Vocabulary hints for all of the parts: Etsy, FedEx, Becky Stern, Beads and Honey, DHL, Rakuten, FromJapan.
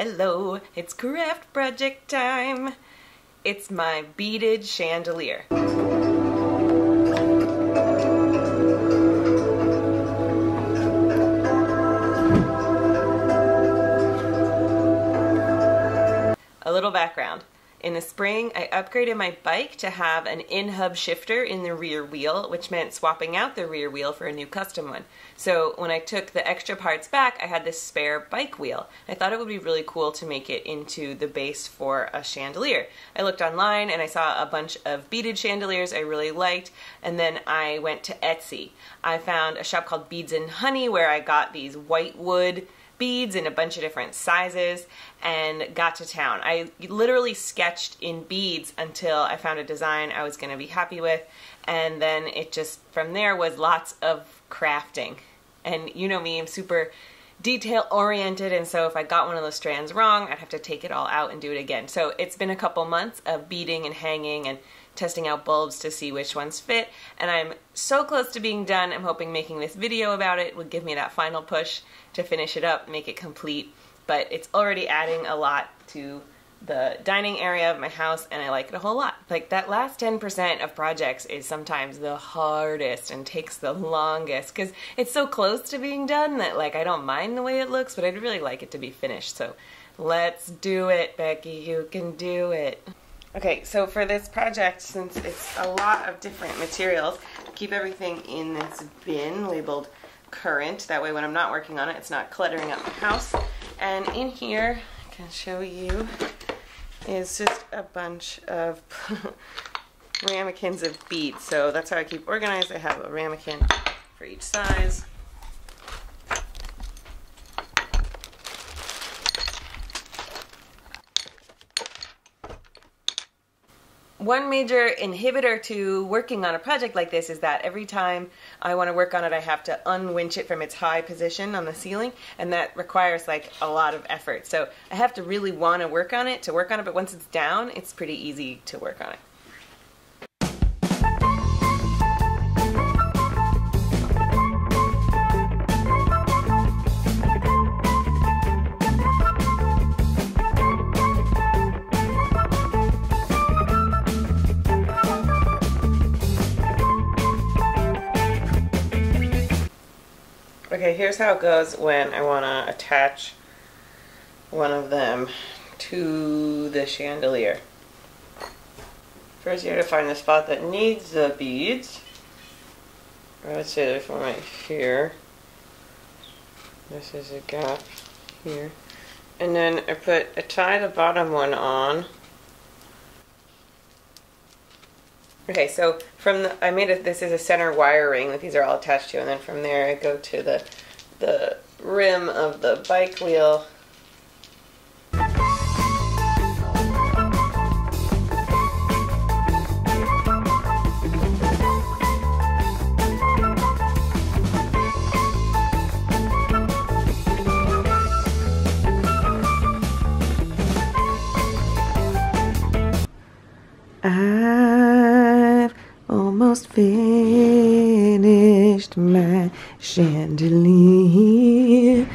Hello, it's craft project time. It's my beaded chandelier. A little background. In the spring, I upgraded my bike to have an in-hub shifter in the rear wheel, which meant swapping out the rear wheel for a new custom one. So when I took the extra parts back, I had this spare bike wheel. I thought it would be really cool to make it into the base for a chandelier. I looked online and I saw a bunch of beaded chandeliers I really liked, and then I went to Etsy. I found a shop called Beads and Honey where I got these white wood beads in a bunch of different sizes and got to town. I literally sketched in beads until I found a design I was going to be happy with, and then it just from there was lots of crafting. And you know me, I'm super detail oriented, and so if I got one of those strands wrong, I'd have to take it all out and do it again. So it's been a couple months of beading and hanging and testing out bulbs to see which ones fit, and I'm so close to being done. I'm hoping making this video about it would give me that final push to finish it up, make it complete, but it's already adding a lot to the dining area of my house, and I like it a whole lot. Like, that last 10% of projects is sometimes the hardest and takes the longest because it's so close to being done that, like, I don't mind the way it looks, but I'd really like it to be finished. So let's do it, Becky, you can do it. Okay, so for this project, since it's a lot of different materials, I keep everything in this bin labeled current. That way when I'm not working on it, it's not cluttering up the house. And in here, I can show you, is just a bunch of ramekins of beads. So that's how I keep organized. I have a ramekin for each size. One major inhibitor to working on a project like this is that every time I want to work on it, I have to unwinch it from its high position on the ceiling, and that requires like a lot of effort. So I have to really want to work on it to work on it, but once it's down, it's pretty easy to work on it. Okay, here's how it goes when I want to attach one of them to the chandelier. First, you have to find the spot that needs the beads. I would say there's one right here. This is a gap here. And then I tie the bottom one on. Okay, so from the, this is a center wire ring that these are all attached to, and then from there I go to the rim of the bike wheel. Finished my chandelier.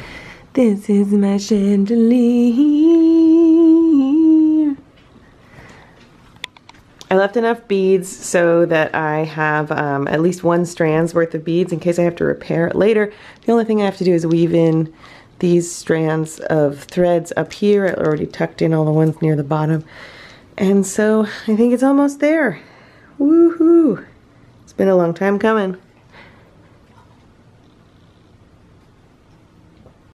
This is my chandelier. I left enough beads so that I have at least one strand's worth of beads in case I have to repair it later. The only thing I have to do is weave in these strands of threads up here. I already tucked in all the ones near the bottom. And so I think it's almost there. Woohoo! Been a long time coming.